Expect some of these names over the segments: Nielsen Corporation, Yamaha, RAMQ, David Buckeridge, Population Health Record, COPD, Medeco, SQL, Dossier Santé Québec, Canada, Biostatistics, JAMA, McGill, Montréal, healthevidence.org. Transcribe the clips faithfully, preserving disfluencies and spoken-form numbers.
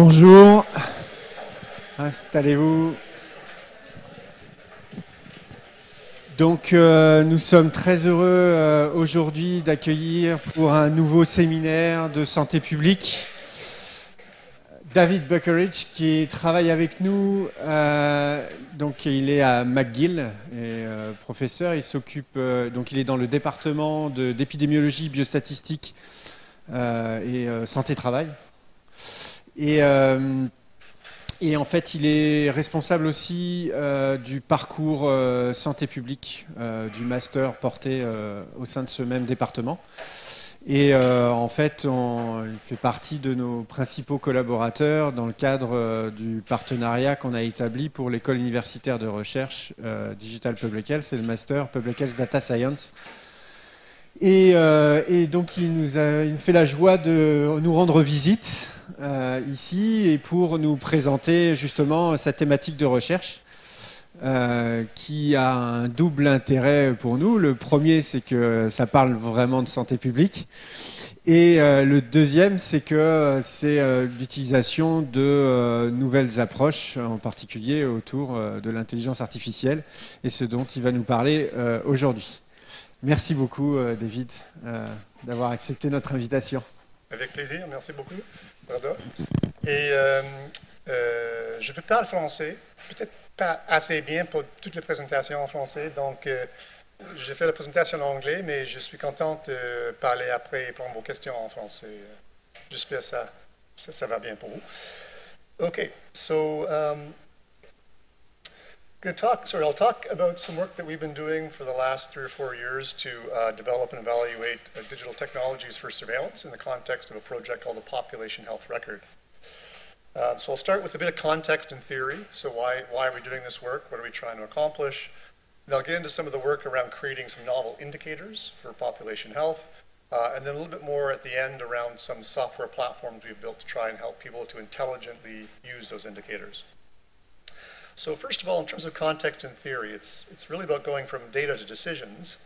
Bonjour, installez-vous. Donc euh, nous sommes très heureux euh, aujourd'hui d'accueillir pour un nouveau séminaire de santé publique David Buckeridge qui travaille avec nous. Euh, donc il est à McGill, et, euh, professeur. Il s'occupe, euh, donc il est dans le département d'épidémiologie, biostatistique euh, et euh, santé-travail. Et, euh, et en fait, il est responsable aussi euh, du parcours euh, santé publique, euh, du master porté euh, au sein de ce même département. Et euh, en fait, on, il fait partie de nos principaux collaborateurs dans le cadre euh, du partenariat qu'on a établi pour l'école universitaire de recherche euh, Digital Public Health, c'est le master Public Health Data Science. Et, euh, et donc, il nous a, il fait la joie de nous rendre visite. Euh, ici et pour nous présenter justement sa thématique de recherche euh, qui a un double intérêt pour nous. Le premier, c'est que ça parle vraiment de santé publique, et euh, le deuxième, c'est que c'est euh, l'utilisation de euh, nouvelles approches, en particulier autour euh, de l'intelligence artificielle, et ce dont il va nous parler euh, aujourd'hui. Merci beaucoup euh, David euh, d'avoir accepté notre invitation. Avec plaisir, merci beaucoup. Et euh, euh, je parle français, peut-être pas assez bien pour toutes les présentations en français, donc euh, j'ai fait la présentation en anglais, mais je suis contente de parler après et prendre vos questions en français. J'espère que ça, ça, ça va bien pour vous. Okay, so um, I'm going to talk, sorry, I'll talk about some work that we've been doing for the last three or four years to uh, develop and evaluate uh, digital technologies for surveillance in the context of a project called the Population Health Record. Uh, so I'll start with a bit of context and theory. So why, why are we doing this work? What are we trying to accomplish? And I'll get into some of the work around creating some novel indicators for population health. Uh, and then a little bit more at the end around some software platforms we've built to try and help people to intelligently use those indicators. So first of all, in terms of context and theory, it's, it's really about going from data to decisions.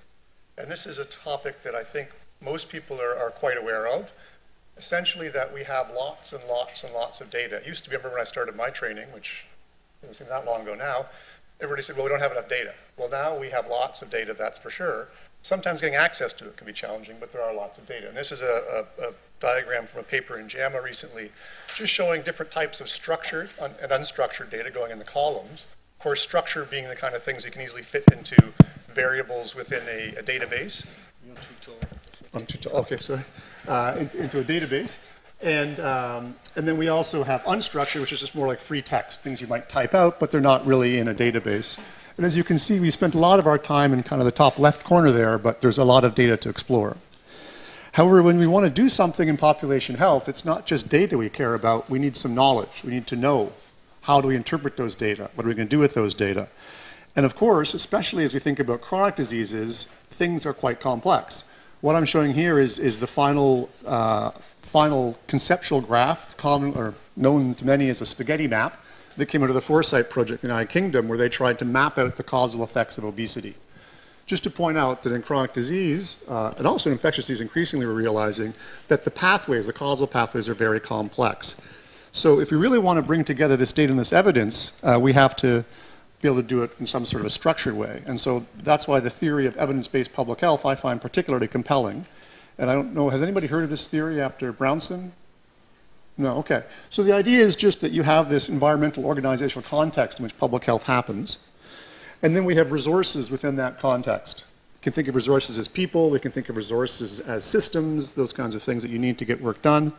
And this is a topic that I think most people are, are quite aware of. Essentially that we have lots and lots and lots of data. It used to be, I remember when I started my training, which doesn't seem that long ago now, everybody said, well, we don't have enough data. Well, now we have lots of data, that's for sure. Sometimes getting access to it can be challenging, but there are lots of data. And this is a, a, a diagram from a paper in JAMA recently, just showing different types of structured un and unstructured data going in the columns. Of course, structure being the kind of things you can easily fit into variables within a, a database. I'm too tall. Okay, sorry. Uh, in, into a database. And, um, and then we also have unstructured, which is just more like free text, things you might type out, but they're not really in a database. And as you can see, we spent a lot of our time in kind of the top left corner there, but there's a lot of data to explore. However, when we want to do something in population health, it's not just data we care about. We need some knowledge. We need to know, how do we interpret those data? What are we going to do with those data? And of course, especially as we think about chronic diseases, things are quite complex. What I'm showing here is, is the final, uh, final conceptual graph, common, or known to many as a spaghetti map, that came out of the Foresight project in the United Kingdom, where they tried to map out the causal effects of obesity. Just to point out that in chronic disease, uh, and also in infectious disease, increasingly we're realizing that the pathways, the causal pathways, are very complex. So if we really want to bring together this data and this evidence, uh, we have to be able to do it in some sort of a structured way. And so that's why the theory of evidence-based public health I find particularly compelling. And I don't know, has anybody heard of this theory after Brownson? No, okay. So the idea is just that you have this environmental organizational context in which public health happens. And then we have resources within that context. You can think of resources as people, we can think of resources as systems, those kinds of things that you need to get work done.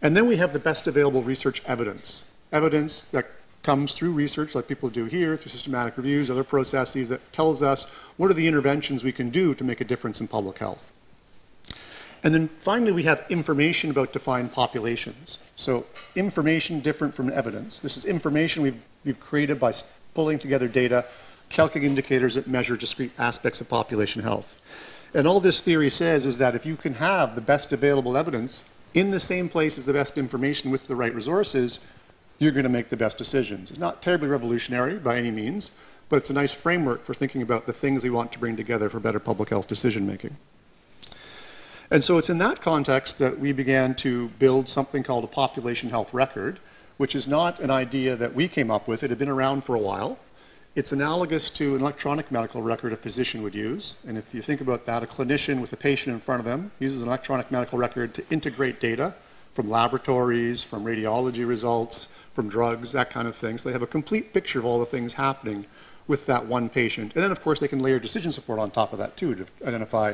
And then we have the best available research evidence. Evidence that comes through research like people do here, through systematic reviews, other processes that tells us what are the interventions we can do to make a difference in public health. And then finally, we have information about defined populations. So information different from evidence. This is information we've, we've created by pulling together data, calculating indicators that measure discrete aspects of population health. And all this theory says is that if you can have the best available evidence in the same place as the best information with the right resources, you're going to make the best decisions. It's not terribly revolutionary by any means, but it's a nice framework for thinking about the things we want to bring together for better public health decision making. And so it's in that context that we began to build something called a population health record, which is not an idea that we came up with. It had been around for a while. It's analogous to an electronic medical record a physician would use. And if you think about that, a clinician with a patient in front of them uses an electronic medical record to integrate data from laboratories, from radiology results, from drugs, that kind of thing. So they have a complete picture of all the things happening with that one patient. And then, of course, they can layer decision support on top of that, too, to identify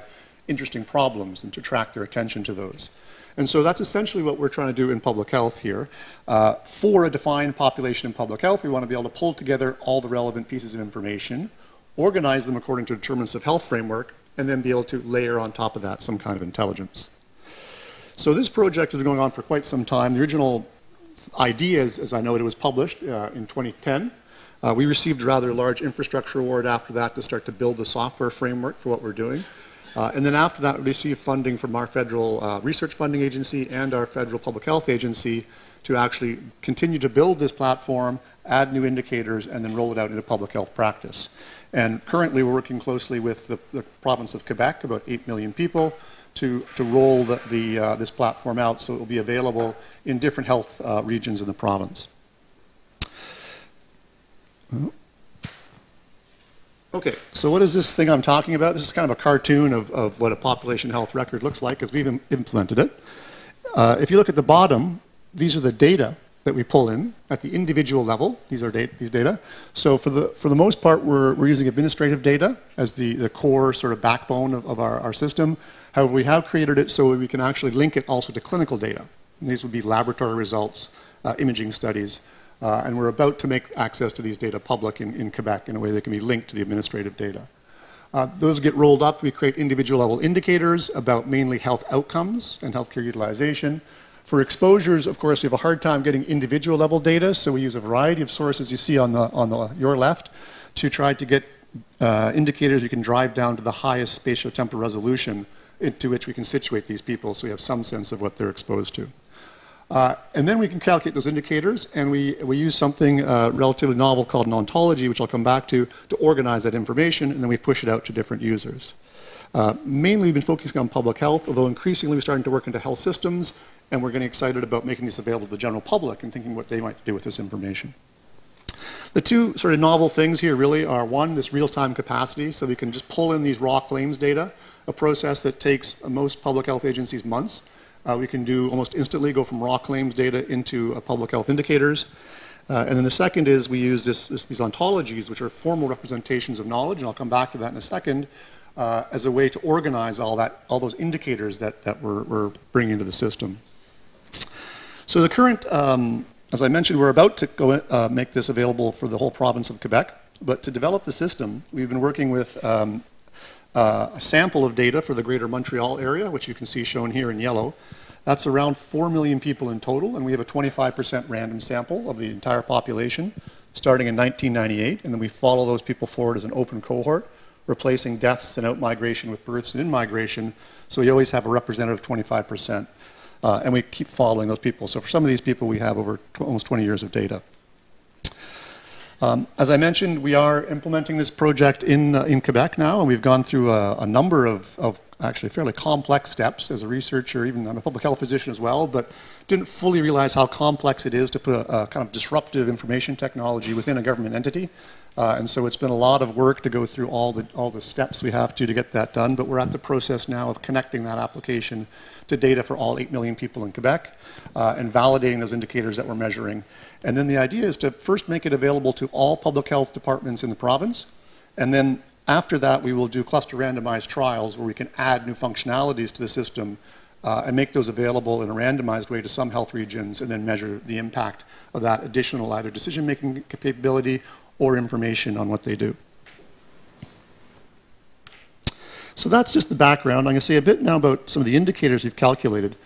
interesting problems and to attract their attention to those. And so that's essentially what we're trying to do in public health here. Uh, for a defined population in public health, we want to be able to pull together all the relevant pieces of information, organize them according to determinants of health framework, and then be able to layer on top of that some kind of intelligence. So this project has been going on for quite some time. The original idea, as, as I know it, it was published uh, in twenty ten. Uh, we received a rather large infrastructure award after that to start to build the software framework for what we're doing. Uh, and then after that, we received funding from our federal uh, research funding agency and our federal public health agency to actually continue to build this platform, add new indicators, and then roll it out into public health practice. And currently, we're working closely with the, the province of Quebec, about eight million people, to, to roll the, the, uh, this platform out so it will be available in different health uh, regions in the province. Oh. Okay, so what is this thing I'm talking about? This is kind of a cartoon of, of what a population health record looks like as we've im- implemented it. Uh, if you look at the bottom, these are the data that we pull in at the individual level. These are data, these data. So for the, for the most part, we're, we're using administrative data as the, the core sort of backbone of, of our, our system. However, we have created it so we can actually link it also to clinical data. And these would be laboratory results, uh, imaging studies. Uh, and we're about to make access to these data public in, in Quebec in a way that can be linked to the administrative data. Uh, those get rolled up. We create individual level indicators about mainly health outcomes and healthcare utilization. For exposures, of course, we have a hard time getting individual level data, so we use a variety of sources you see on the on the your left to try to get uh, indicators you can drive down to the highest spatiotemporal resolution into which we can situate these people so we have some sense of what they're exposed to. Uh, and then we can calculate those indicators, and we, we use something uh, relatively novel called an ontology, which I'll come back to, to organize that information, and then we push it out to different users. Uh, mainly we've been focusing on public health, although increasingly we're starting to work into health systems, and we're getting excited about making this available to the general public and thinking what they might do with this information. The two sort of novel things here really are, one, this real-time capacity, so we can just pull in these raw claims data, a process that takes most public health agencies months. Uh, we can do almost instantly, go from raw claims data into uh, public health indicators. Uh, and then the second is we use this, this, these ontologies, which are formal representations of knowledge, and I'll come back to that in a second, uh, as a way to organize all, that, all those indicators that, that we're, we're bringing into the system. So the current, um, as I mentioned, we're about to go uh, make this available for the whole province of Quebec. But to develop the system, we've been working with um, Uh, a sample of data for the greater Montreal area, which you can see shown here in yellow. That's around four million people in total, and we have a twenty-five percent random sample of the entire population starting in nineteen ninety-eight, and then we follow those people forward as an open cohort, replacing deaths and out-migration with births and in-migration, so we always have a representative twenty-five percent, uh, and we keep following those people. So for some of these people, we have over almost twenty years of data. Um, as I mentioned, we are implementing this project in, uh, in Quebec now, and we've gone through a, a number of, of actually fairly complex steps as a researcher. Even I'm a public health physician as well, but didn't fully realize how complex it is to put a, a kind of disruptive information technology within a government entity. Uh, and so it's been a lot of work to go through all the, all the steps we have to to get that done, but we're at the process now of connecting that application to data for all eight million people in Quebec uh, and validating those indicators that we're measuring. And then the idea is to first make it available to all public health departments in the province. And then after that, we will do cluster randomized trials where we can add new functionalities to the system uh, and make those available in a randomized way to some health regions and then measure the impact of that additional either decision-making capability or information on what they do. So that's just the background. I'm going to say a bit now about some of the indicators we've calculated.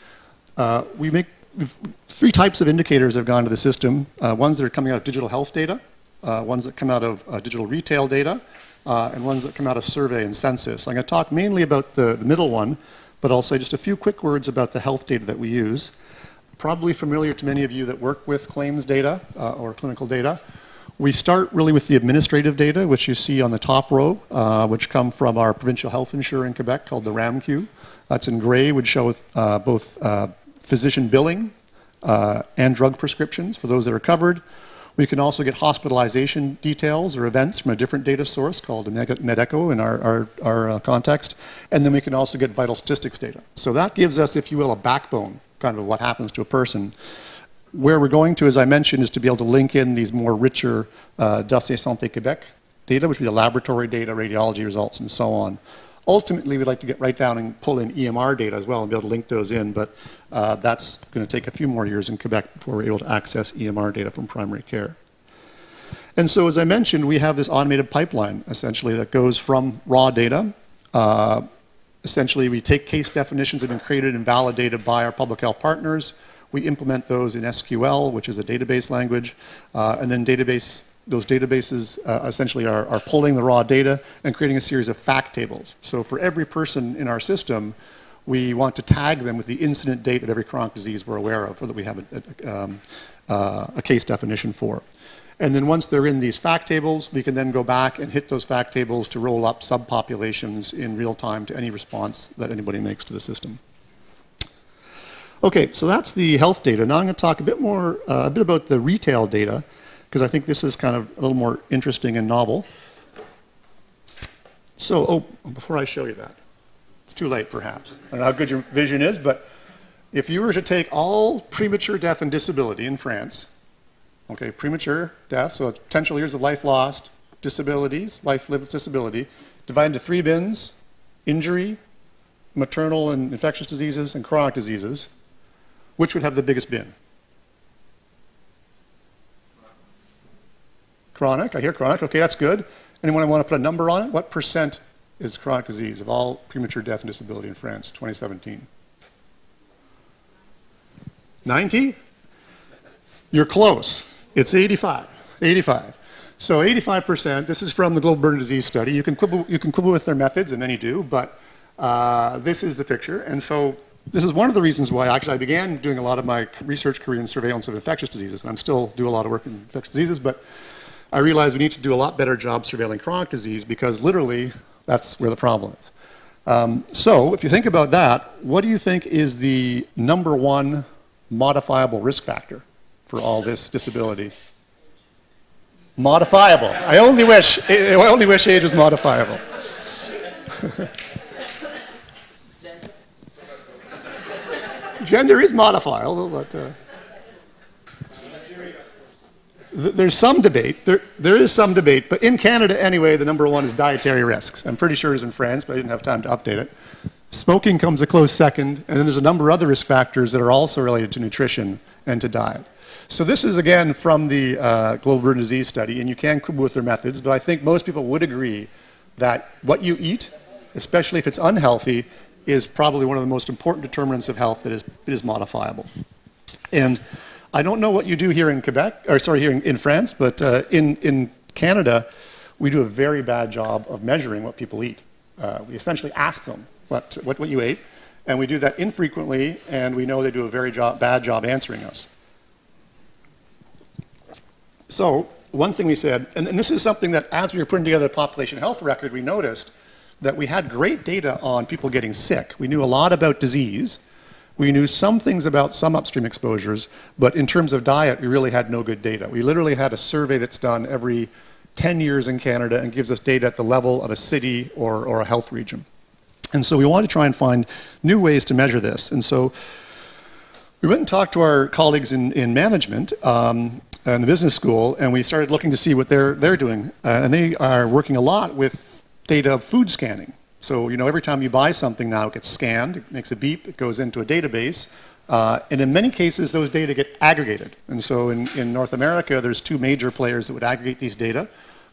Uh, we make We've, three types of indicators have gone to the system, uh, ones that are coming out of digital health data, uh, ones that come out of uh, digital retail data, uh, and ones that come out of survey and census. I'm going to talk mainly about the, the middle one, but also just a few quick words about the health data that we use. Probably familiar to many of you that work with claims data uh, or clinical data. We start really with the administrative data, which you see on the top row, uh, which come from our provincial health insurer in Quebec called the R A M Q. That's in gray, would show uh, both uh, physician billing uh, and drug prescriptions for those that are covered. We can also get hospitalization details or events from a different data source called Medeco in our, our, our uh, context. And then we can also get vital statistics data. So that gives us, if you will, a backbone kind of what happens to a person. Where we're going to, as I mentioned, is to be able to link in these more richer uh, Dossier Santé Québec data, which would be the laboratory data, radiology results, and so on. Ultimately, we'd like to get right down and pull in E M R data as well and be able to link those in, but uh, that's going to take a few more years in Quebec before we're able to access E M R data from primary care. And so, as I mentioned, we have this automated pipeline, essentially, that goes from raw data. Uh, essentially, we take case definitions that have been created and validated by our public health partners. We implement those in S Q L, which is a database language, uh, and then database Those databases uh, essentially are, are pulling the raw data and creating a series of fact tables. So for every person in our system, we want to tag them with the incident date of every chronic disease we're aware of or that we have a, a, um, uh, a case definition for. And then once they're in these fact tables, we can then go back and hit those fact tables to roll up subpopulations in real time to any response that anybody makes to the system. Okay, so that's the health data. Now I'm going to talk a bit more, uh, a bit about the retail data, because I think this is kind of a little more interesting and novel. So, oh, before I show you that, it's too late perhaps. I don't know how good your vision is, but if you were to take all premature death and disability in France, okay, premature death, so potential years of life lost, disabilities, life lived with disability, divided into three bins: injury, maternal and infectious diseases, and chronic diseases. Which would have the biggest bin? Chronic, I hear chronic, okay, that's good. Anyone want to put a number on it? What percent is chronic disease of all premature death and disability in France, twenty seventeen? ninety? You're close. It's eighty-five. eighty-five. So eighty-five percent, this is from the Global Burden Disease Study. You can quibble, you can quibble with their methods, and many do, but uh, this is the picture. And so this is one of the reasons why actually I began doing a lot of my research career in surveillance of infectious diseases, and I'm still do a lot of work in infectious diseases, but I realize we need to do a lot better job surveilling chronic disease because literally that's where the problem is. Um, so if you think about that, what do you think is the number one modifiable risk factor for all this disability? Modifiable. I only wish, I only wish age was modifiable. Gender is modifiable, but... Uh, There's some debate, there, there is some debate, but in Canada anyway, the number one is dietary risks. I'm pretty sure it was in France, but I didn't have time to update it. Smoking comes a close second, and then there's a number of other risk factors that are also related to nutrition and to diet. So this is again from the uh, Global Burden Disease Study, and you can quibble with their methods, but I think most people would agree that what you eat, especially if it's unhealthy, is probably one of the most important determinants of health that is, that is modifiable. And I don't know what you do here in Quebec, or sorry, here in, in France, but uh, in, in Canada, we do a very bad job of measuring what people eat. Uh, we essentially ask them what, what, what you ate, and we do that infrequently, and we know they do a very job, bad job answering us. So one thing we said, and, and this is something that as we were putting together the population health record, we noticed that we had great data on people getting sick. We knew a lot about disease. We knew some things about some upstream exposures, but in terms of diet, we really had no good data. We literally had a survey that's done every ten years in Canada and gives us data at the level of a city or, or a health region. And so we wanted to try and find new ways to measure this. And so we went and talked to our colleagues in, in management um, and the business school, and we started looking to see what they're, they're doing. Uh, and they are working a lot with data of food scanning. So, you know, every time you buy something now, it gets scanned, it makes a beep, it goes into a database, uh, and in many cases, those data get aggregated. And so in, in North America, there's two major players that would aggregate these data.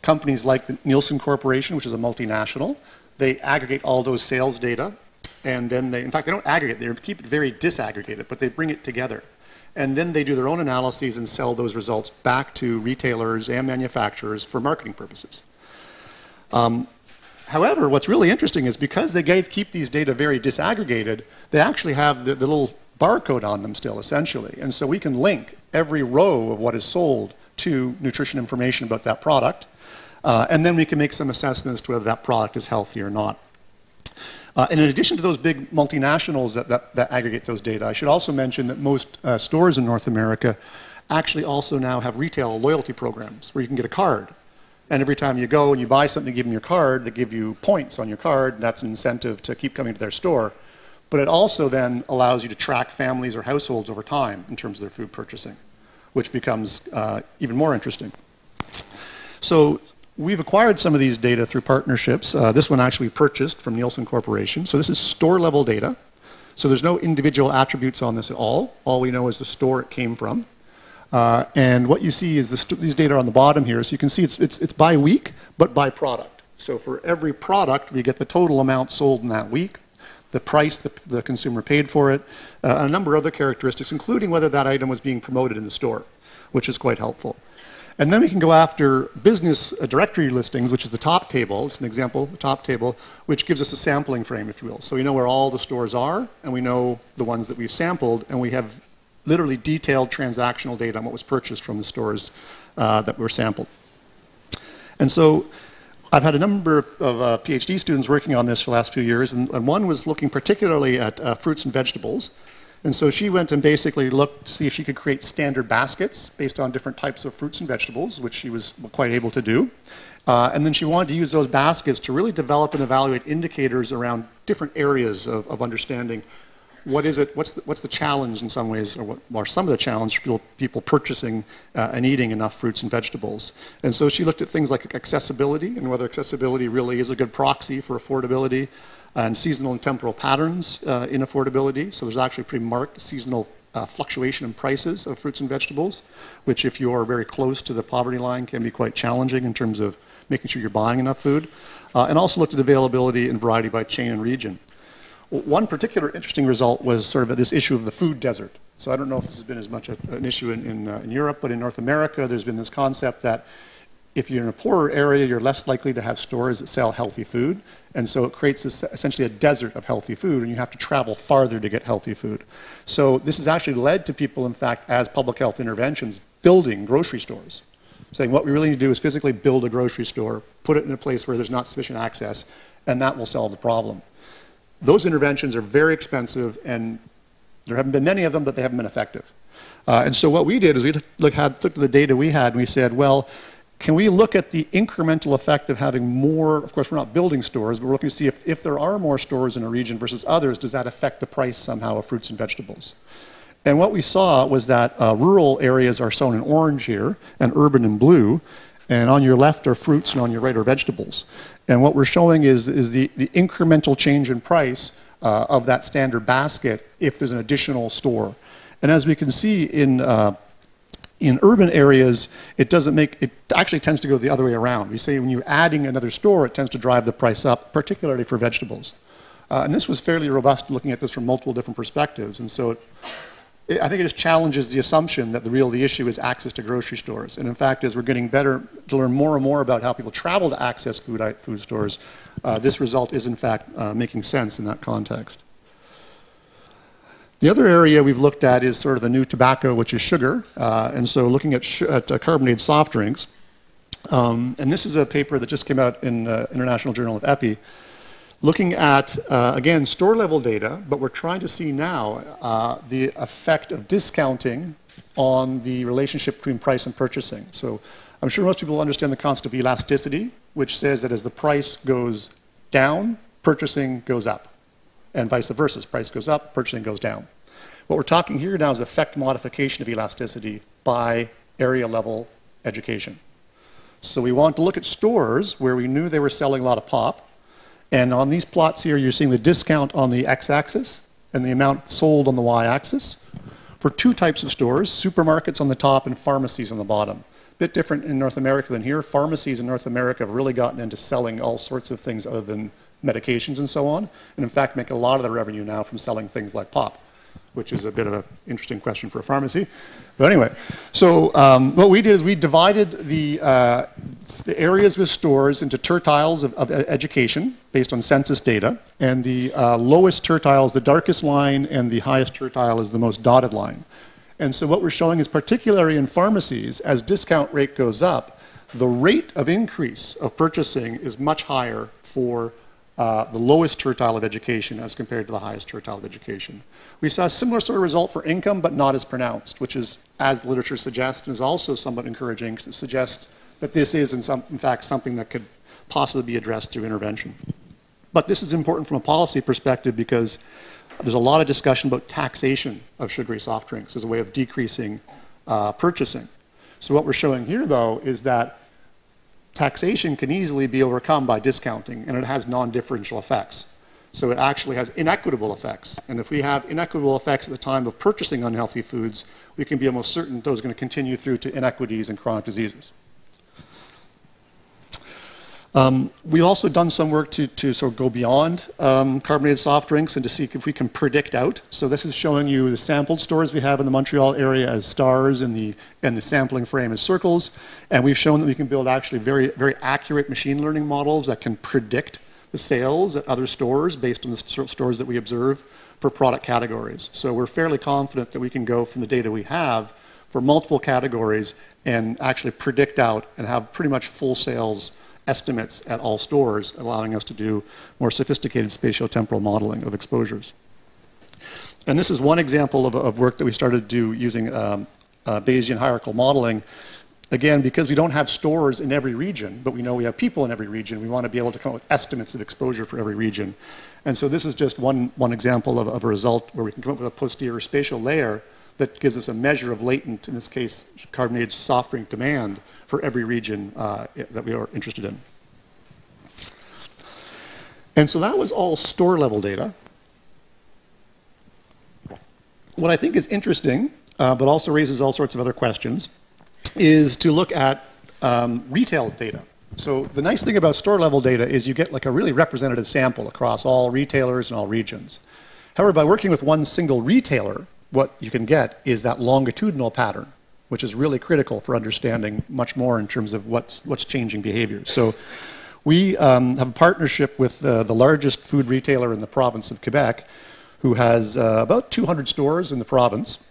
Companies like the Nielsen Corporation, which is a multinational, they aggregate all those sales data, and then they, in fact, they don't aggregate, they keep it very disaggregated, but they bring it together. And then they do their own analyses and sell those results back to retailers and manufacturers for marketing purposes. Um, However, what's really interesting is because they keep these data very disaggregated, they actually have the, the little barcode on them still, essentially. And so we can link every row of what is sold to nutrition information about that product. Uh, and then we can make some assessments to whether that product is healthy or not. Uh, and in addition to those big multinationals that, that, that aggregate those data, I should also mention that most uh, stores in North America actually also now have retail loyalty programs where you can get a card. And every time you go and you buy something, give them your card, they give you points on your card, and that's an incentive to keep coming to their store. But it also then allows you to track families or households over time in terms of their food purchasing, which becomes uh, even more interesting. So we've acquired some of these data through partnerships. Uh, this one actually purchased from Nielsen Corporation. So this is store-level data. So there's no individual attributes on this at all. All we know is the store it came from. Uh, and what you see is the these data on the bottom here. So you can see it's, it's, it's by week, but by product. So for every product, we get the total amount sold in that week, the price the, the consumer paid for it, uh, and a number of other characteristics, including whether that item was being promoted in the store, which is quite helpful. And then we can go after business uh, directory listings, which is the top table. It's an example, the top table, which gives us a sampling frame, if you will. So we know where all the stores are, and we know the ones that we've sampled, and we have literally detailed transactional data on what was purchased from the stores uh, that were sampled. And so I've had a number of uh, PhD students working on this for the last few years, and, and one was looking particularly at uh, fruits and vegetables. And so she went and basically looked to see if she could create standard baskets based on different types of fruits and vegetables, which she was quite able to do. Uh, and then she wanted to use those baskets to really develop and evaluate indicators around different areas of, of understanding. What is it, what's the, what's the challenge in some ways, or, what, or some of the challenge for people purchasing uh, and eating enough fruits and vegetables? And so she looked at things like accessibility and whether accessibility really is a good proxy for affordability, and seasonal and temporal patterns uh, in affordability. So there's actually pretty marked seasonal uh, fluctuation in prices of fruits and vegetables, which if you're very close to the poverty line can be quite challenging in terms of making sure you're buying enough food. Uh, and also looked at availability and variety by chain and region. One particular interesting result was sort of this issue of the food desert. So I don't know if this has been as much a, an issue in, in, uh, in Europe, but in North America there's been this concept that if you're in a poorer area, you're less likely to have stores that sell healthy food. And so it creates this, essentially a desert of healthy food, and you have to travel farther to get healthy food. So this has actually led to people, in fact, as public health interventions, building grocery stores, saying what we really need to do is physically build a grocery store, put it in a place where there's not sufficient access, and that will solve the problem. Those interventions are very expensive, and there haven't been many of them, but they haven't been effective. Uh, and so what we did is we look, had, took the data we had, and we said, well, can we look at the incremental effect of having more, of course we're not building stores, but we're looking to see if, if there are more stores in a region versus others, does that affect the price somehow of fruits and vegetables? And what we saw was that uh, rural areas are shown in orange here, and urban in blue, and on your left are fruits and on your right are vegetables. And what we're showing is, is the, the incremental change in price uh, of that standard basket if there's an additional store. And as we can see in, uh, in urban areas, it doesn't make, it actually tends to go the other way around. We say when you're adding another store, it tends to drive the price up, particularly for vegetables. Uh, and this was fairly robust looking at this from multiple different perspectives. And so it, it, I think it just challenges the assumption that the real the issue is access to grocery stores. And in fact, as we're getting better to learn more and more about how people travel to access food, food stores, uh, this result is in fact uh, making sense in that context. The other area we've looked at is sort of the new tobacco, which is sugar, uh, and so looking at, sh at uh, carbonated soft drinks. Um, and this is a paper that just came out in uh, International Journal of E P I, looking at, uh, again, store-level data, but we're trying to see now uh, the effect of discounting on the relationship between price and purchasing. So I'm sure most people understand the concept of elasticity, which says that as the price goes down, purchasing goes up, and vice versa. Price goes up, purchasing goes down. What we're talking here now is effect modification of elasticity by area level education. So we want to look at stores where we knew they were selling a lot of pop, and on these plots here you're seeing the discount on the x-axis and the amount sold on the y-axis for two types of stores, supermarkets on the top and pharmacies on the bottom. A bit different in North America than here. Pharmacies in North America have really gotten into selling all sorts of things other than medications and so on, and in fact make a lot of the revenue now from selling things like pop, which is a bit of an interesting question for a pharmacy. But anyway, so um, what we did is we divided the, uh, the areas with stores into tertiles of, of education based on census data, and the uh, lowest tertile is the darkest line and the highest tertile is the most dotted line. And so what we're showing is, particularly in pharmacies, as discount rate goes up, the rate of increase of purchasing is much higher for uh, the lowest tertile of education as compared to the highest tertile of education. We saw a similar sort of result for income, but not as pronounced, which is, as the literature suggests, and is also somewhat encouraging, because it suggests that this is, in, some, in fact, something that could possibly be addressed through intervention. But this is important from a policy perspective, because there's a lot of discussion about taxation of sugary soft drinks as a way of decreasing uh, purchasing. So what we're showing here, though, is that taxation can easily be overcome by discounting, and it has non-differential effects. So it actually has inequitable effects. And if we have inequitable effects at the time of purchasing unhealthy foods, we can be almost certain those are going to continue through to inequities and chronic diseases. Um, we've also done some work to, to sort of go beyond um, carbonated soft drinks and to see if we can predict out. So this is showing you the sampled stores we have in the Montreal area as stars, and the, and the sampling frame as circles. And we've shown that we can build actually very, very accurate machine learning models that can predict the sales at other stores based on the st- stores that we observe for product categories. So we're fairly confident that we can go from the data we have for multiple categories and actually predict out and have pretty much full sales estimates at all stores, allowing us to do more sophisticated spatiotemporal modeling of exposures. And this is one example of, of work that we started to do using um, uh, Bayesian hierarchical modeling. Again, because we don't have stores in every region, but we know we have people in every region, we want to be able to come up with estimates of exposure for every region. And so this is just one, one example of, of a result where we can come up with a posterior spatial layer that gives us a measure of latent, in this case, carbonated soft drink demand for every region uh, that we are interested in. And so that was all store level data. What I think is interesting, uh, but also raises all sorts of other questions, is to look at um, retail data. So the nice thing about store level data is you get like a really representative sample across all retailers and all regions. However, by working with one single retailer, what you can get is that longitudinal pattern, which is really critical for understanding much more in terms of what's, what's changing behaviors. So we um, have a partnership with uh, the largest food retailer in the province of Quebec, who has uh, about two hundred stores in the province.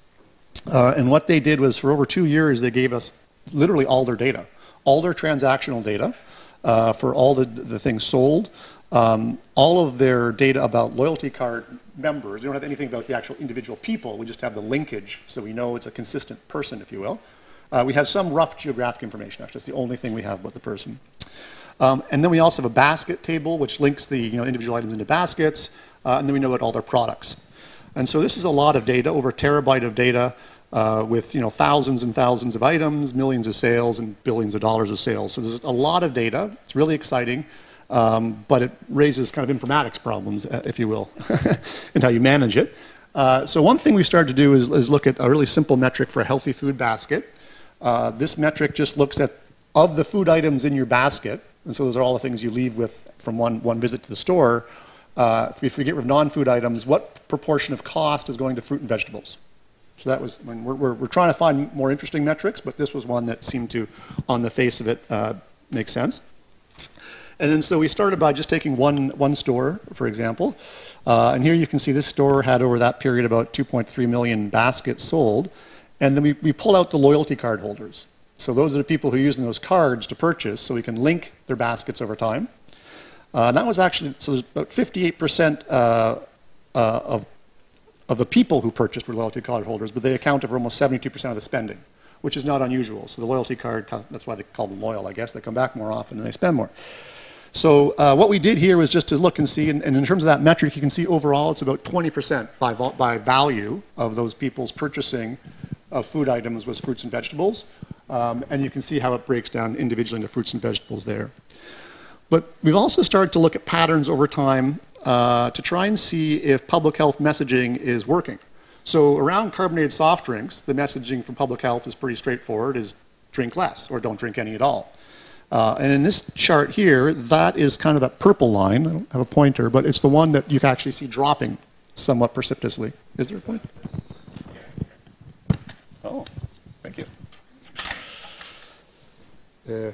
Uh, and what they did was, for over two years, they gave us literally all their data, all their transactional data uh, for all the, the things sold, um, all of their data about loyalty card members. We don't have anything about the actual individual people, we just have the linkage, so we know it's a consistent person, if you will. Uh, we have some rough geographic information, actually, that's the only thing we have about the person. Um, and then we also have a basket table, which links the you know, individual items into baskets, uh, and then we know about all their products. And so this is a lot of data, over a terabyte of data, uh, with you know, thousands and thousands of items, millions of sales, and billions of dollars of sales. So there's a lot of data, it's really exciting. Um, but it raises kind of informatics problems, uh, if you will, and how you manage it. Uh, so one thing we started to do is, is look at a really simple metric for a healthy food basket. Uh, this metric just looks at, of the food items in your basket, and so those are all the things you leave with from one, one visit to the store, uh, if we get rid of non-food items, what proportion of cost is going to fruit and vegetables? So that was, I mean, we're, we're, we're trying to find more interesting metrics, but this was one that seemed to, on the face of it, uh, make sense. And then so we started by just taking one, one store, for example. Uh, and here you can see this store had over that period about two point three million baskets sold. And then we, we pull out the loyalty card holders. So those are the people who are using those cards to purchase, so we can link their baskets over time. Uh, and that was actually, so there's about fifty-eight percent uh, uh, of, of the people who purchased were loyalty card holders, but they accounted for almost seventy-two percent of the spending, which is not unusual. So the loyalty card, that's why they call them loyal, I guess. They come back more often and they spend more. So uh, what we did here was just to look and see, and, and in terms of that metric, you can see overall it's about twenty percent by, by value of those people's purchasing of food items was fruits and vegetables. Um, and you can see how it breaks down individually into fruits and vegetables there. But we've also started to look at patterns over time uh, to try and see if public health messaging is working. So around carbonated soft drinks, the messaging from public health is pretty straightforward, is drink less or don't drink any at all. Uh, and in this chart here, that is kind of that purple line. I don't have a pointer, but it's the one that you can actually see dropping somewhat precipitously. Is there a point? Oh, thank you. Uh,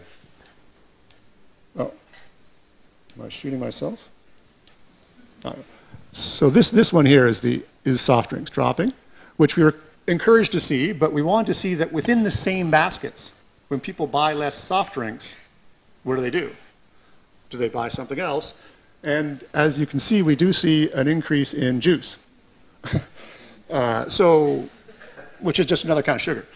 oh, am I shooting myself? No. So this, this one here is, the, is soft drinks dropping, which we were encouraged to see, but we want to see that within the same baskets, when people buy less soft drinks, what do they do? Do they buy something else? And as you can see, we do see an increase in juice. uh, so, which is just another kind of sugar.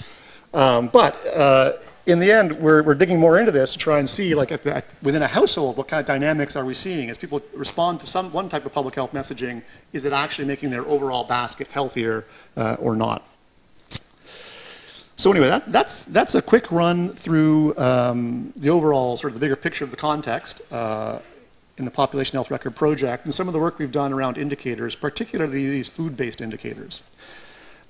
Um, but uh, in the end, we're, we're digging more into this to try and see, like, at the, at, within a household, what kind of dynamics are we seeing? As people respond to some one type of public health messaging, is it actually making their overall basket healthier uh, or not? So anyway, that, that's, that's a quick run through um, the overall, sort of the bigger picture of the context uh, in the Population Health Record project and some of the work we've done around indicators, particularly these food-based indicators.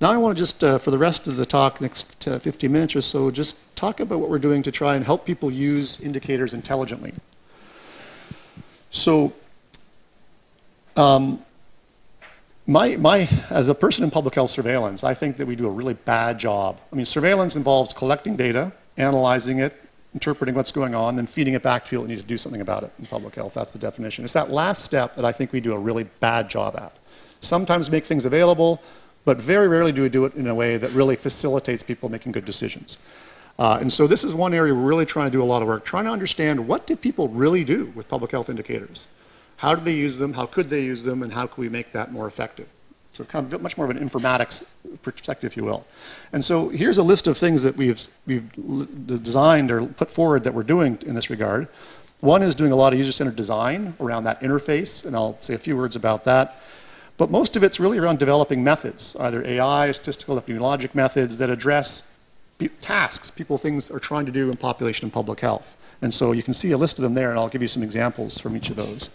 Now I want to just, uh, for the rest of the talk, next uh, fifty minutes or so, just talk about what we're doing to try and help people use indicators intelligently. So, um, My, my, as a person in public health surveillance, I think that we do a really bad job. I mean, surveillance involves collecting data, analyzing it, interpreting what's going on, then feeding it back to people that need to do something about it in public health. That's the definition. It's that last step that I think we do a really bad job at. Sometimes make things available, but very rarely do we do it in a way that really facilitates people making good decisions. Uh, and so this is one area we're really trying to do a lot of work, trying to understand what do people really do with public health indicators. How do they use them, how could they use them, and how can we make that more effective? So kind of much more of an informatics perspective, if you will. And so here's a list of things that we've, we've designed or put forward that we're doing in this regard. One is doing a lot of user-centered design around that interface, and I'll say a few words about that. But most of it's really around developing methods, either A I, statistical epidemiologic methods that address tasks people things are trying to do in population and public health. And so you can see a list of them there, and I'll give you some examples from each of those.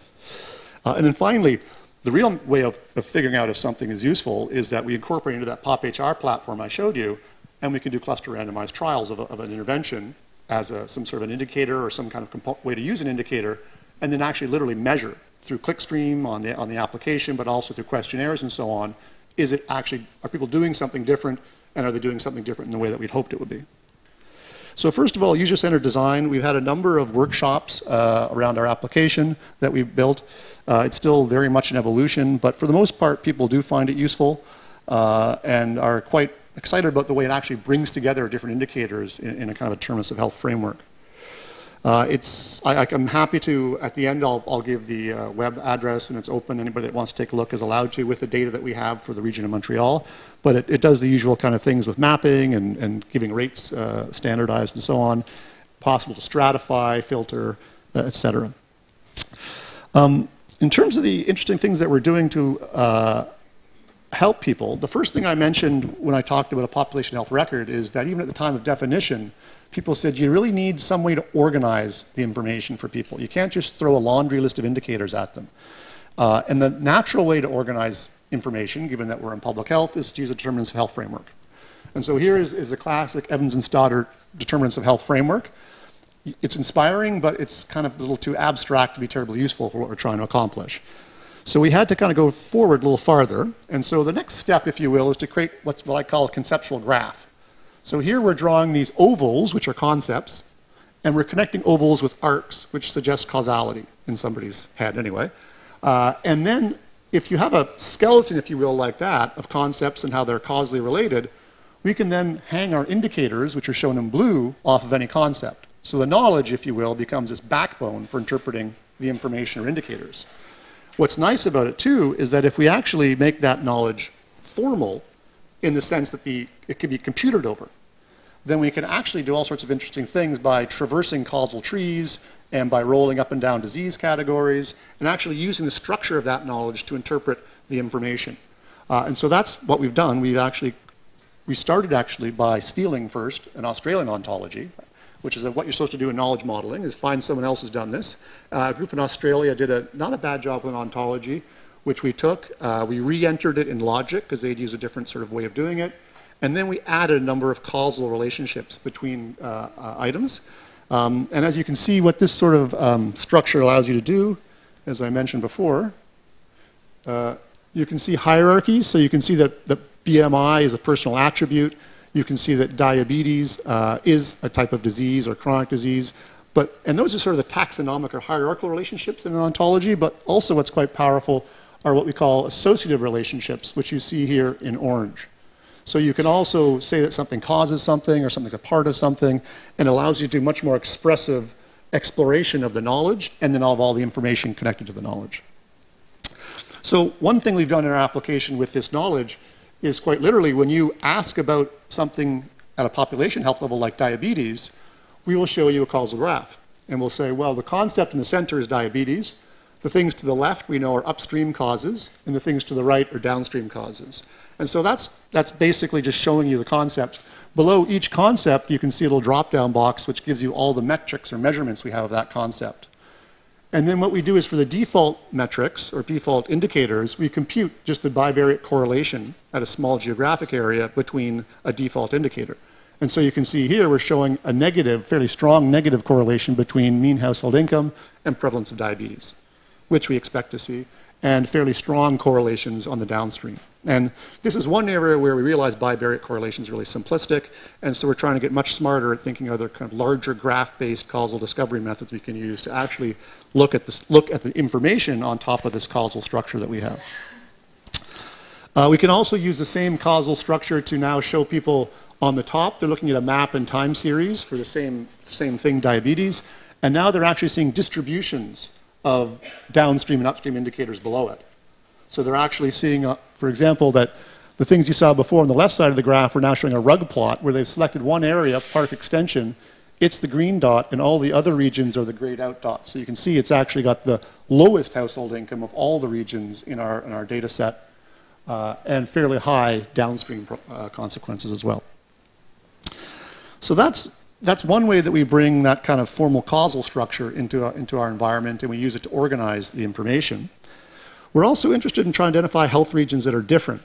Uh, and then finally, the real way of, of figuring out if something is useful is that we incorporate into that PopHR platform I showed you, and we can do cluster randomized trials of, a, of an intervention as a, some sort of an indicator or some kind of way to use an indicator, and then actually literally measure through clickstream on the, on the application, but also through questionnaires and so on. Is it actually, are people doing something different, and are they doing something different in the way that we'd hoped it would be? So first of all, user-centered design. We've had a number of workshops uh, around our application that we've built. Uh, it's still very much an evolution, but for the most part, people do find it useful uh, and are quite excited about the way it actually brings together different indicators in, in a kind of a terminus of health framework. Uh, it's, I, I'm happy to, at the end, I'll, I'll give the uh, web address, and it's open. Anybody that wants to take a look is allowed to with the data that we have for the region of Montreal. But it, it does the usual kind of things with mapping and, and giving rates uh, standardized and so on, possible to stratify, filter, uh, et cetera. Um, in terms of the interesting things that we're doing to uh, help people, the first thing I mentioned when I talked about a population health record is that even at the time of definition, people said you really need some way to organize the information for people. You can't just throw a laundry list of indicators at them. Uh, and the natural way to organize information, given that we're in public health, is to use a determinants of health framework. And so here is, is the classic Evans and Stoddard determinants of health framework. It's inspiring, but it's kind of a little too abstract to be terribly useful for what we're trying to accomplish. So we had to kind of go forward a little farther. And so the next step, if you will, is to create what's what I call a conceptual graph. So here we're drawing these ovals, which are concepts, and we're connecting ovals with arcs, which suggests causality in somebody's head anyway. Uh, and then if you have a skeleton, if you will, like that, of concepts and how they're causally related, we can then hang our indicators, which are shown in blue, off of any concept. So the knowledge, if you will, becomes this backbone for interpreting the information or indicators. What's nice about it, too, is that if we actually make that knowledge formal, in the sense that the, it can be computed over, then we can actually do all sorts of interesting things by traversing causal trees and by rolling up and down disease categories and actually using the structure of that knowledge to interpret the information. Uh, and so that's what we've done. We've actually, we started actually by stealing first an Australian ontology, which is what you're supposed to do in knowledge modeling, is find someone else who's done this. Uh, a group in Australia did a, not a bad job with an ontology, which we took. Uh, we re-entered it in logic because they'd use a different sort of way of doing it. And then we added a number of causal relationships between uh, uh, items. Um, and as you can see, what this sort of um, structure allows you to do, as I mentioned before, uh, you can see hierarchies. So you can see that, that B M I is a personal attribute. You can see that diabetes uh, is a type of disease or chronic disease. But, and those are sort of the taxonomic or hierarchical relationships in an ontology. But also what's quite powerful are what we call associative relationships, which you see here in orange. So you can also say that something causes something or something's a part of something, and allows you to do much more expressive exploration of the knowledge and then of all the information connected to the knowledge. So one thing we've done in our application with this knowledge is quite literally when you ask about something at a population health level like diabetes, we will show you a causal graph. And we'll say, well, the concept in the center is diabetes. The things to the left we know are upstream causes, and the things to the right are downstream causes. And so that's, that's basically just showing you the concept. Below each concept, you can see a little drop-down box which gives you all the metrics or measurements we have of that concept. And then what we do is for the default metrics or default indicators, we compute just the bivariate correlation at a small geographic area between a default indicator. And so you can see here we're showing a negative, fairly strong negative correlation between mean household income and prevalence of diabetes, which we expect to see, and fairly strong correlations on the downstream. And this is one area where we realize bivariate correlation is really simplistic, and so we're trying to get much smarter at thinking of the kind of larger graph-based causal discovery methods we can use to actually look at, this, look at the information on top of this causal structure that we have. Uh, we can also use the same causal structure to now show people on the top. They're looking at a map and time series for the same, same thing, diabetes, and now they're actually seeing distributions of downstream and upstream indicators below it. So they're actually seeing, uh, for example, that the things you saw before on the left side of the graph are now showing a rug plot where they've selected one area, park extension, it's the green dot, and all the other regions are the grayed out dots. So you can see it's actually got the lowest household income of all the regions in our, in our data set, uh, and fairly high downstream uh, consequences as well. So that's That's one way that we bring that kind of formal causal structure into our, into our environment, and we use it to organize the information. We're also interested in trying to identify health regions that are different.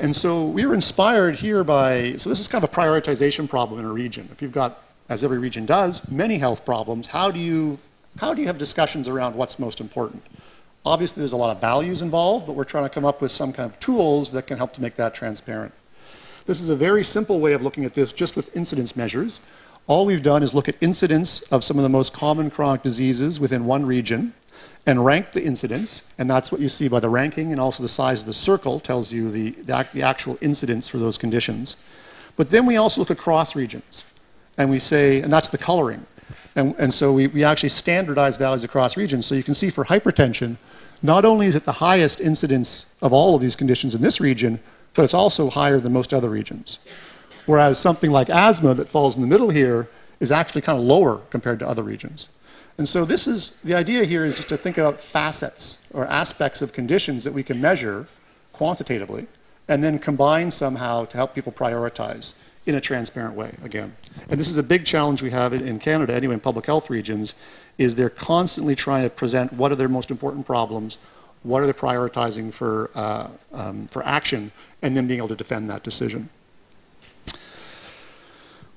And so we were inspired here by, so this is kind of a prioritization problem in a region. If you've got, as every region does, many health problems, how do you, how do you have discussions around what's most important? Obviously there's a lot of values involved, but we're trying to come up with some kind of tools that can help to make that transparent. This is a very simple way of looking at this just with incidence measures. All we've done is look at incidence of some of the most common chronic diseases within one region and rank the incidence, and that's what you see by the ranking, and also the size of the circle tells you the, the, the actual incidence for those conditions. But then we also look across regions, and we say, and that's the coloring. And, and so we, we actually standardize values across regions. So you can see for hypertension, not only is it the highest incidence of all of these conditions in this region, but it's also higher than most other regions. Whereas something like asthma that falls in the middle here is actually kind of lower compared to other regions. And so this is, the idea here is just to think about facets or aspects of conditions that we can measure quantitatively and then combine somehow to help people prioritize in a transparent way again. And this is a big challenge we have in Canada, anyway, in public health regions, is they're constantly trying to present what are their most important problems, what are they prioritizing for, uh, um, for action, and then being able to defend that decision.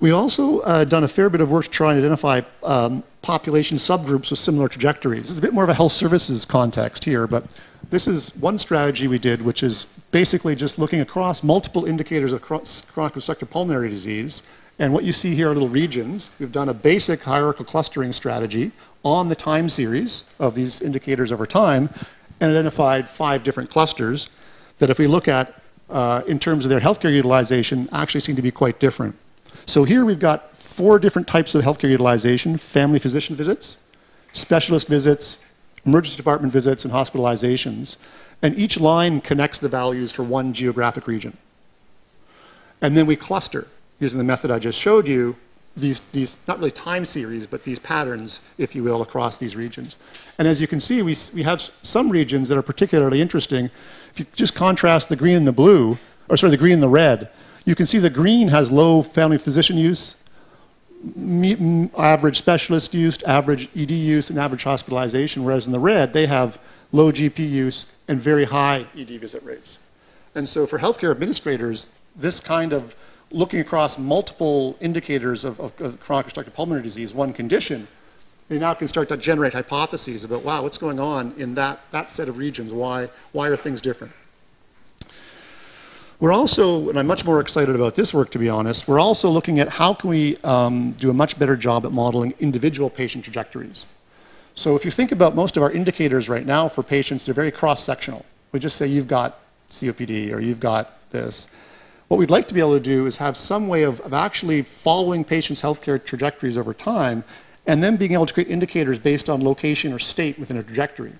We also uh, done a fair bit of work trying to identify um, population subgroups with similar trajectories. This is a bit more of a health services context here, but this is one strategy we did, which is basically just looking across multiple indicators of chronic obstructive pulmonary disease, and what you see here are little regions. We've done a basic hierarchical clustering strategy on the time series of these indicators over time, and identified five different clusters that if we look at uh, in terms of their healthcare utilization actually seem to be quite different. So here we've got four different types of healthcare utilization: family physician visits, specialist visits, emergency department visits, and hospitalizations. And each line connects the values for one geographic region. And then we cluster, using the method I just showed you, These, these, not really time series, but these patterns, if you will, across these regions. And as you can see, we, we have some regions that are particularly interesting. If you just contrast the green and the blue, or sorry, the green and the red, you can see the green has low family physician use, average specialist use, average E D use, and average hospitalization, whereas in the red, they have low G P use and very high E D visit rates. And so for healthcare administrators, this kind of looking across multiple indicators of, of, of chronic obstructive pulmonary disease, one condition, they now can start to generate hypotheses about, wow, what's going on in that, that set of regions? Why, why are things different? We're also, and I'm much more excited about this work, to be honest, we're also looking at how can we um, do a much better job at modeling individual patient trajectories. So if you think about most of our indicators right now for patients, they're very cross-sectional. We just say you've got C O P D or you've got this. What we'd like to be able to do is have some way of, of actually following patients' healthcare trajectories over time, and then being able to create indicators based on location or state within a trajectory.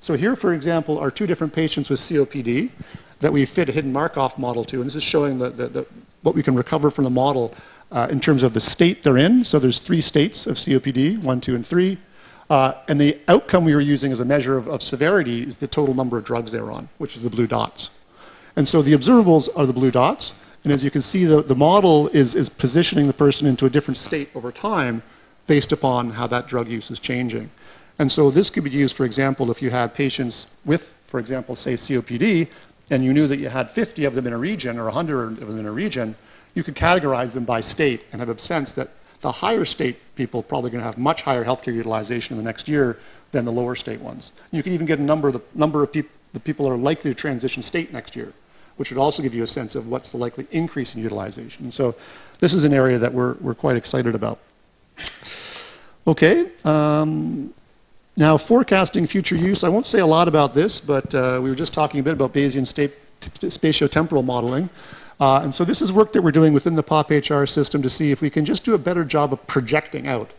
So here, for example, are two different patients with C O P D that we fit a hidden Markov model to, and this is showing the, the, the, what we can recover from the model uh, in terms of the state they're in. So there's three states of C O P D, one, two, and three. Uh, and the outcome we were using as a measure of, of severity is the total number of drugs they were on, which is the blue dots. And so the observables are the blue dots. And as you can see, the, the model is, is positioning the person into a different state over time based upon how that drug use is changing. And so this could be used, for example, if you had patients with, for example, say C O P D, and you knew that you had fifty of them in a region or one hundred of them in a region, you could categorize them by state and have a sense that the higher state people are probably going to have much higher healthcare utilization in the next year than the lower state ones. You can even get a number of the number of people the people are likely to transition state next year, which would also give you a sense of what's the likely increase in utilization. So this is an area that we're, we're quite excited about. Okay. Um, now, forecasting future use. I won't say a lot about this, but uh, we were just talking a bit about Bayesian spatiotemporal modeling. Uh, and so this is work that we're doing within the PopHR system to see if we can just do a better job of projecting out.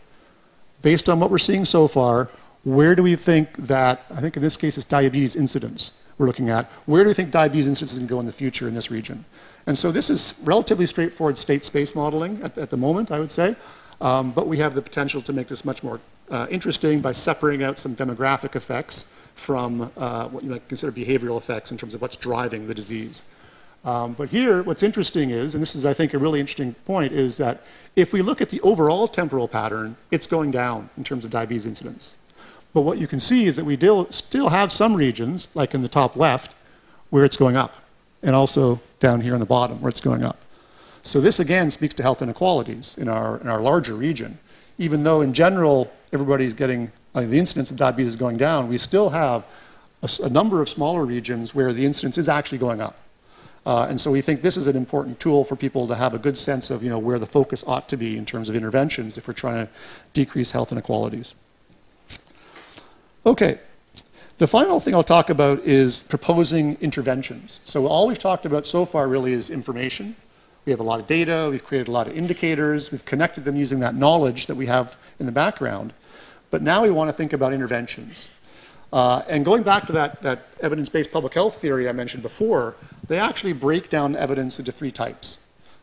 Based on what we're seeing so far, where do we think that, I think in this case it's diabetes incidence we're looking at, where do we think diabetes incidence can go in the future in this region? And so this is relatively straightforward state space modeling at, at the moment, I would say, um, but we have the potential to make this much more uh, interesting by separating out some demographic effects from uh, what you might consider behavioral effects in terms of what's driving the disease. Um, but here, what's interesting is, and this is, I think, a really interesting point, is that if we look at the overall temporal pattern, it's going down in terms of diabetes incidence. But what you can see is that we deal, still have some regions, like in the top left, where it's going up, and also down here on the bottom where it's going up. So this, again, speaks to health inequalities in our, in our larger region. Even though, in general, everybody's getting, like, the incidence of diabetes is going down, we still have a, a number of smaller regions where the incidence is actually going up. Uh, and so we think this is an important tool for people to have a good sense of, you know, where the focus ought to be in terms of interventions if we're trying to decrease health inequalities. Okay, the final thing I'll talk about is proposing interventions. So all we've talked about so far really is information. We have a lot of data, we've created a lot of indicators, we've connected them using that knowledge that we have in the background. But now we want to think about interventions. Uh, and going back to that, that evidence-based public health theory I mentioned before, they actually break down evidence into three types.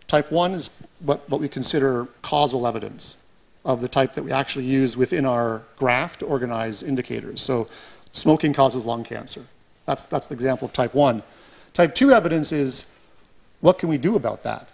Type one is what, what we consider causal evidence of the type that we actually use within our graph to organize indicators. So smoking causes lung cancer. That's, that's the example of type one. Type two evidence is what can we do about that?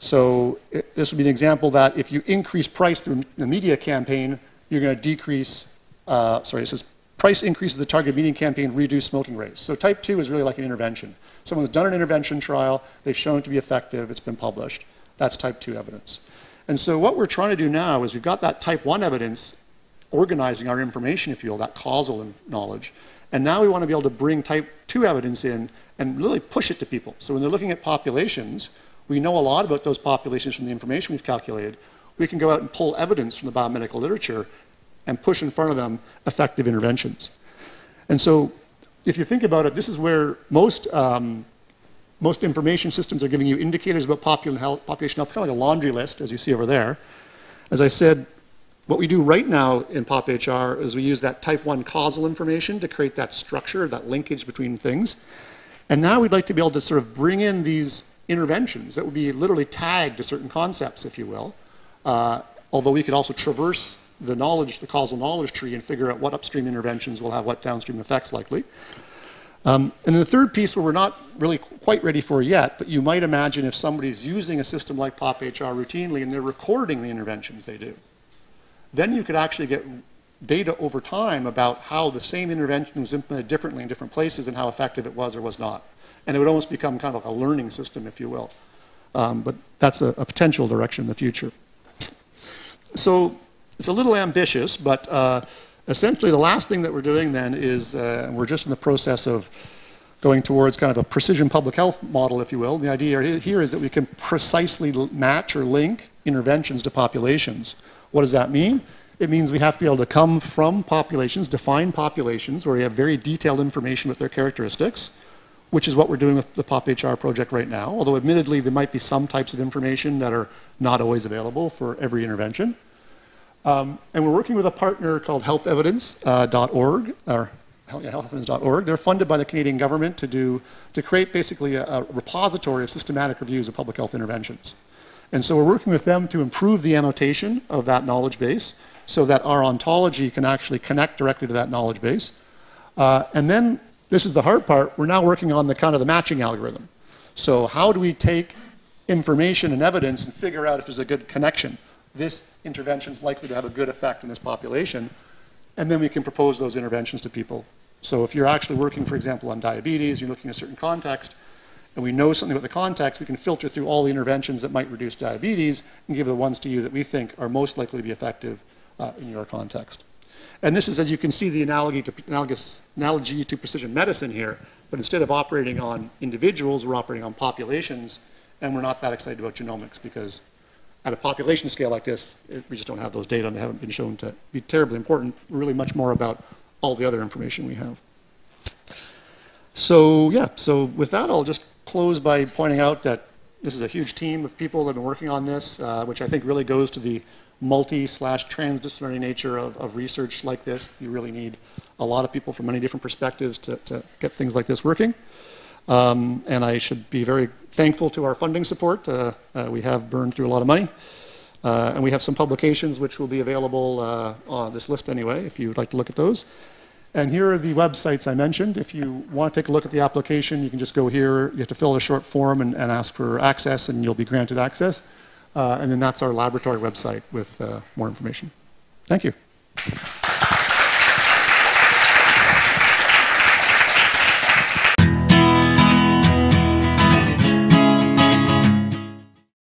So it, this would be an example that if you increase price through the media campaign, you're going to decrease, uh, sorry, it says, price increases the target media campaign, reduce smoking rates. So type two is really like an intervention. Someone's done an intervention trial, they've shown it to be effective, it's been published. That's type two evidence. And so what we're trying to do now is we've got that type one evidence organizing our information, if you will, that causal knowledge. And now we want to be able to bring type two evidence in and really push it to people. So when they're looking at populations, we know a lot about those populations from the information we've calculated. We can go out and pull evidence from the biomedical literature and push in front of them effective interventions. And so if you think about it, this is where most, um, most information systems are giving you indicators about population health, population health, kind of like a laundry list, as you see over there. As I said, what we do right now in PopHR is we use that type one causal information to create that structure, that linkage between things. And now we'd like to be able to sort of bring in these interventions that would be literally tagged to certain concepts, if you will, uh, although we could also traverse the knowledge, the causal knowledge tree, and figure out what upstream interventions will have what downstream effects likely. Um, and then the third piece where we're not really quite ready for yet, but you might imagine if somebody's using a system like PopHR routinely and they're recording the interventions they do, then you could actually get data over time about how the same intervention was implemented differently in different places and how effective it was or was not. And it would almost become kind of like a learning system, if you will. Um, but that's a, a potential direction in the future. So, it's a little ambitious, but uh, essentially the last thing that we're doing then is uh, we're just in the process of going towards kind of a precision public health model, if you will. The idea here is that we can precisely match or link interventions to populations. What does that mean? It means we have to be able to come from populations, define populations where we have very detailed information about their characteristics. which is what we're doing with the PopHR project right now, although admittedly there might be some types of information that are not always available for every intervention. Um, and we're working with a partner called health evidence dot org, or health evidence dot org. They're funded by the Canadian government to, do, to create basically a, a repository of systematic reviews of public health interventions. And so we're working with them to improve the annotation of that knowledge base so that our ontology can actually connect directly to that knowledge base. Uh, and then, this is the hard part, we're now working on the kind of the matching algorithm. So how do we take information and evidence and figure out if there's a good connection? This intervention is likely to have a good effect in this population, and then we can propose those interventions to people. So if you're actually working, for example, on diabetes, you're looking at a certain context, and we know something about the context, we can filter through all the interventions that might reduce diabetes and give the ones to you that we think are most likely to be effective uh, in your context. And this is, as you can see, the analogy to, analogous, analogy to precision medicine here, but instead of operating on individuals, we're operating on populations, and we're not that excited about genomics because at a population scale like this, it, we just don't have those data, and they haven't been shown to be terribly important. We're really much more about all the other information we have. So yeah, so with that, I'll just close by pointing out that this is a huge team of people that have been working on this, uh, which I think really goes to the multi slash transdisciplinary nature of, of research like this. You really need a lot of people from many different perspectives to, to get things like this working. Um, and I should be very thankful to our funding support. Uh, uh, we have burned through a lot of money. Uh, and we have some publications which will be available uh, on this list anyway, if you'd like to look at those. And here are the websites I mentioned. If you want to take a look at the application, you can just go here. You have to fill out a short form and, and ask for access, and you'll be granted access. Uh, and then that's our laboratory website with uh, more information. Thank you.